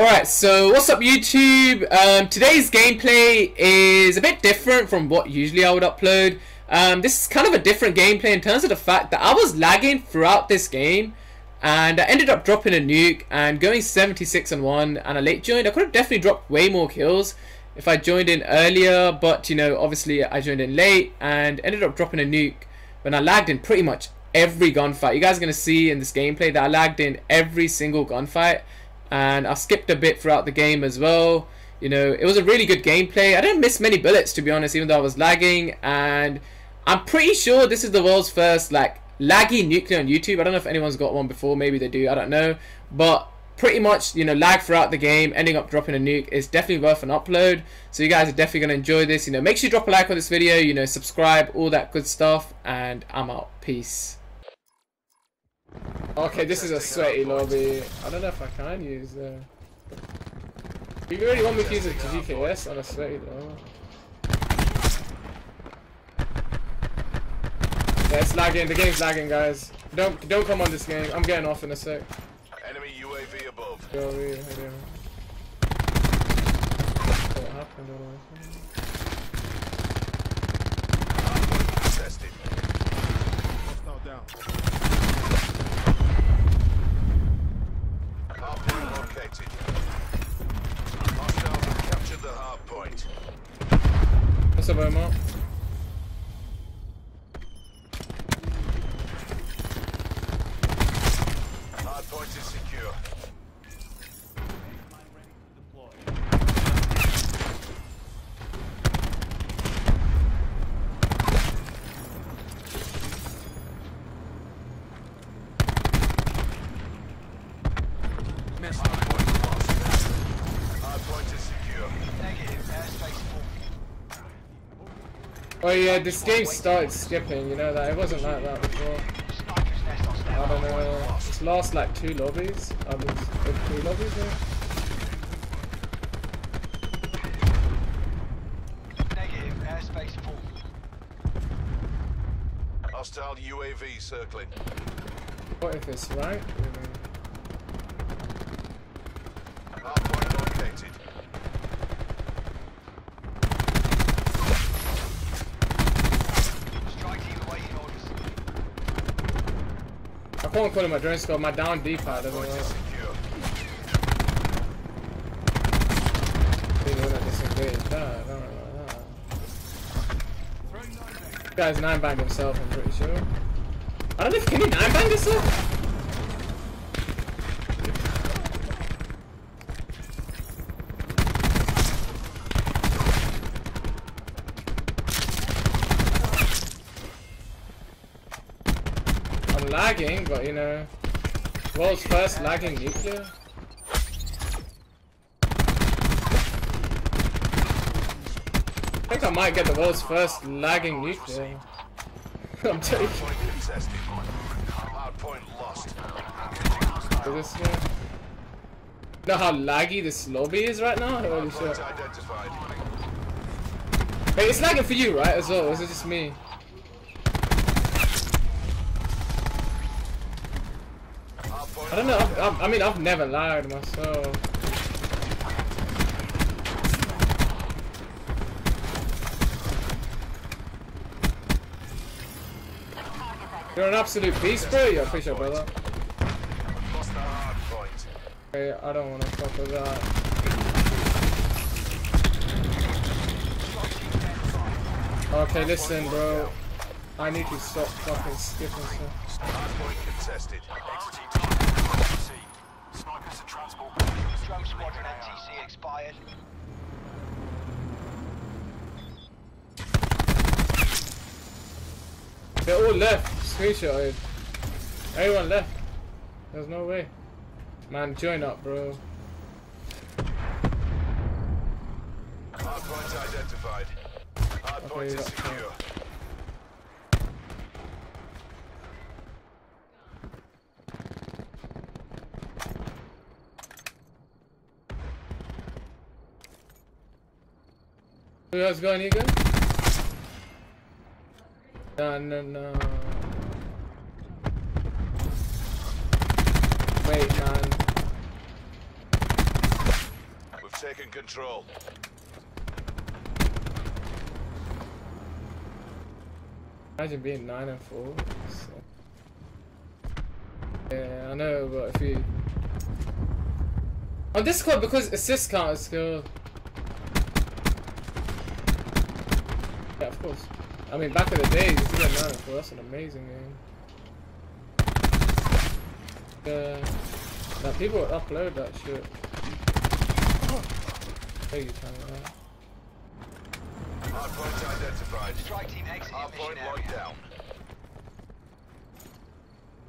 Alright, so what's up YouTube? Today's gameplay is a bit different from what usually I would upload. This is kind of a different gameplay in terms of the fact that I was lagging throughout this game and I ended up dropping a nuke and going 76-1 and I late joined. I could have definitely dropped way more kills if I joined in earlier, but you know, obviously I joined in late and ended up dropping a nuke when I lagged in pretty much every gunfight. You guys are going to see in this gameplay that I lagged in every single gunfight. And I skipped a bit throughout the game as well. You know, it was a really good gameplay. I didn't miss many bullets, to be honest, even though I was lagging. And I'm pretty sure this is the world's first, like, laggy nuke on YouTube. I don't know if anyone's got one before. Maybe they do. I don't know. But pretty much, you know, lag throughout the game, ending up dropping a nuke is definitely worth an upload. So you guys are definitely going to enjoy this. You know, make sure you drop a like on this video. You know, subscribe, all that good stuff. And I'm out. Peace. Okay, this is a sweaty lobby. I don't know if I can use the... You really want me to use a GKS on a sweaty lobby? Yeah, it's lagging. The game's lagging, guys. Don't come on this game. I'm getting off in a sec. Enemy UAV above. What happened? What's up, Omar? Hardpoint is secure. Oh yeah, this game started skipping, you know that, it wasn't like that before. I don't know, it's lost like two lobbies. I mean, three lobbies there. Negative, airspace full. Hostile UAV circling. What if it's right? I can't call him my drone scope, my down D-pad doesn't work. This guy's 9-bang himself, I'm pretty sure. I don't know if can he 9-bang himself? Lagging, but you know, world's first lagging nuclear. I think I might get the world's first lagging nuclear. I'm joking. This here. You know how laggy this lobby is right now? Holy shit. Hey, it's lagging for you, right? As well, or is it just me? I don't know, I mean I've never lied myself. You're an absolute beast, bro? Yeah, appreciate it, brother. Okay, I don't wanna fuck with that. Okay, listen bro. I need to stop fucking skipping stuff. Drone squadron MTC expired. They all left. Screenshotted. Everyone left. There's no way. Man, join up, bro. Hardpoint identified. Hardpoint is secure. Who else got an ego? No. Wait, man. taking control. Imagine being 9 and 4. So. Yeah, I know, but if you on Discord because assist count is good. Yeah, of course. I mean, back in the days, if you got 9 and 4, that's an amazing game. Now people upload that shit. Hey, you trying to right? Hardpoint identified. Strike team exit. Hardpoint locked down.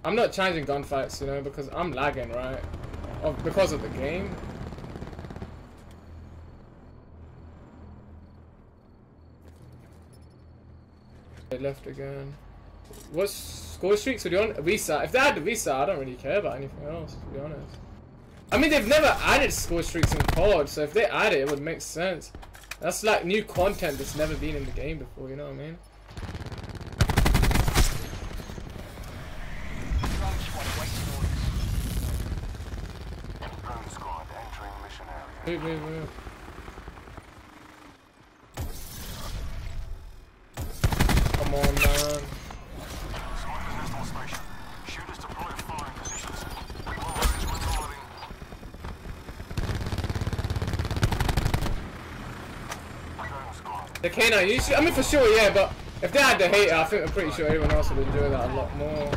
I'm not changing gunfights, you know, because I'm lagging, right? Because of the game. They left again. What score streaks would you want? Visa. If they had the visa, I don't really care about anything else, to be honest. I mean, they've never added score streaks in COD, so if they add it, it would make sense. That's like new content that's never been in the game before, you know what I mean? Move, move, move. Come on, man. The K9, you should, I mean for sure, yeah, but if they had the hater, I think I'm pretty sure everyone else would enjoy that a lot more.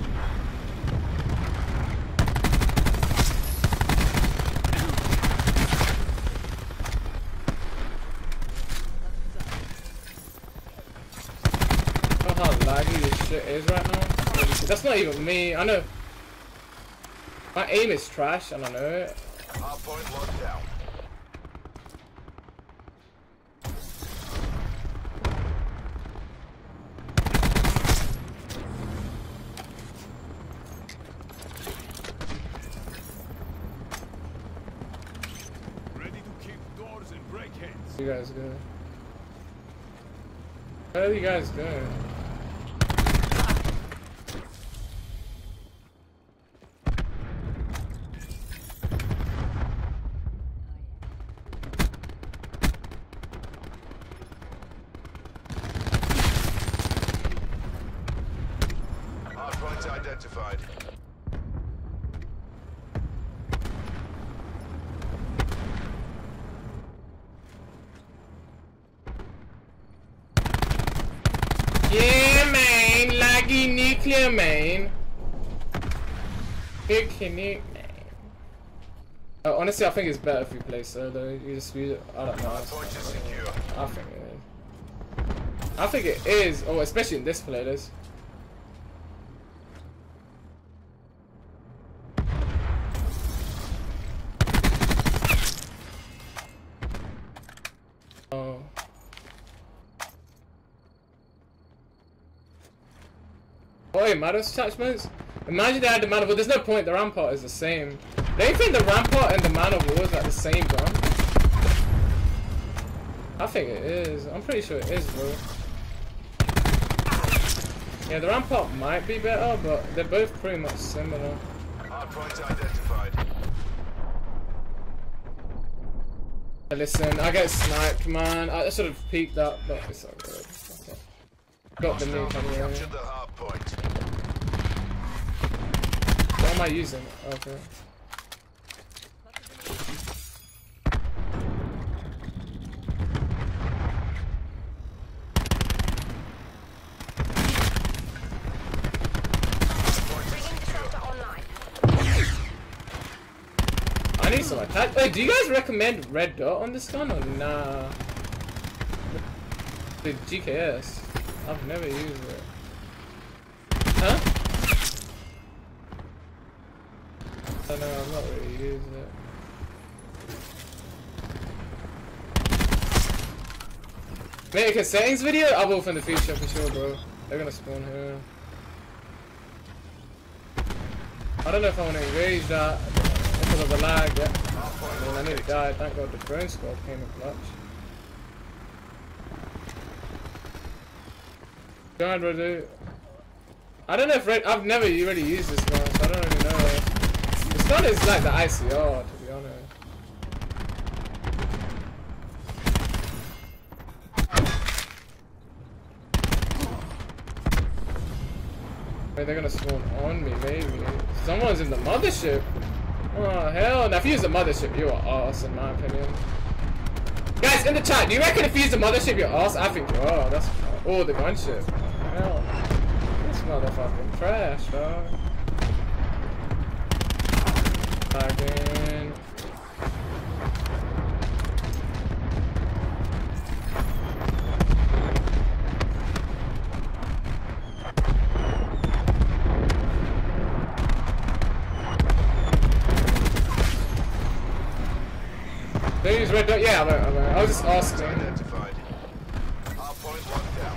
I don't know how laggy this shit is right now. That's not even me, I know. My aim is trash, and I know it. Hardpoint locked down. You guys go. Where are you guys going? Hardpoint identified. Nuclear main. Big nuclear main. Oh, honestly, I think it's better if you play solo. You just use it. I don't know. I think it is. I think it is. Oh, especially in this playlist. Oh. Oh, it matters, attachments? Imagine they had the Man of War. There's no point, the Rampart is the same. Don't you think the Rampart and the Man of War is like the same gun? I think it is. I'm pretty sure it is, bro. Yeah, the Rampart might be better, but they're both pretty much similar. Hardpoint identified. Listen, I get sniped, man. I should have peeked that, but it's not good. Got the new coming in. What am I using? Okay. I need some attack. Oh, do you guys recommend Red Dot on this gun or nah? The GKS. I've never used it. Huh? I don't know, I've not really used it. Make a settings video? I will in the future for sure, bro. They're gonna spawn here. I don't know if I want to engage that because of the lag. Yeah. I nearly died. Thank God the drone squad came in clutch. I don't know if Red, I've never really used this gun, so I don't really know. This gun is like the I.C.R, to be honest. Wait, they're gonna swarm on me, maybe. Someone's in the mothership. Oh, hell. Now, if you use the mothership, you are awesome, in my opinion. Guys, in the chat, do you reckon if you use the mothership, you're awesome? I think, oh, that's... Oh, the gunship. Hell. This motherfucking trash, dog. Again. They use Red Dot? Yeah, I was just asking. Identified. Hardpoint locked down.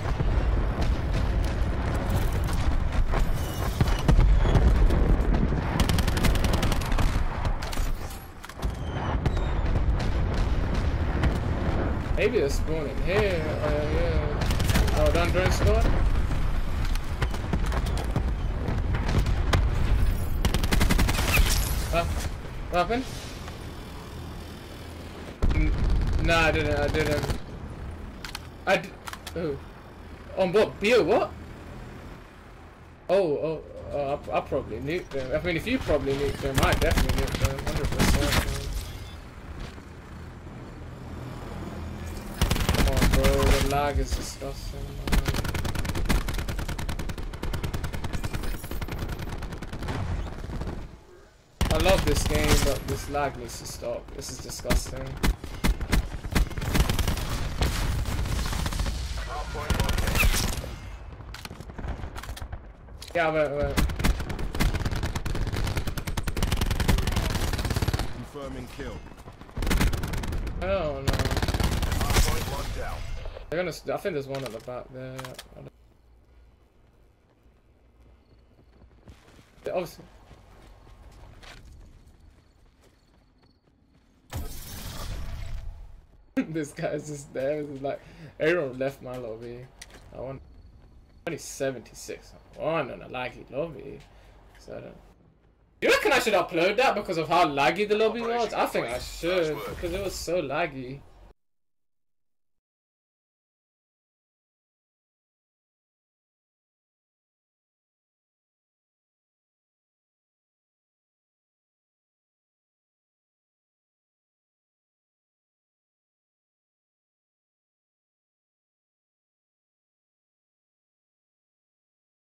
Maybe they're spawning here. Oh, yeah. Oh, done drone squad? What happened? No, I didn't. Who? On what? Bio, what? Oh, I probably nuked them. I mean, if you probably nuked them, I definitely nuked them, 100%. Come on, bro, the lag is disgusting. I love this game, but this lag needs to stop. This is disgusting. Yeah, wait. Confirming kill. Oh no. They're gonna. I think there's one at the back there. They're obviously. This guy's just there. It's like everyone left my lobby. I want. 76 on a laggy lobby. So I don't... You reckon I should upload that because of how laggy the lobby was? I think I should because it was so laggy.